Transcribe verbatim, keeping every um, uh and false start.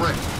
friend.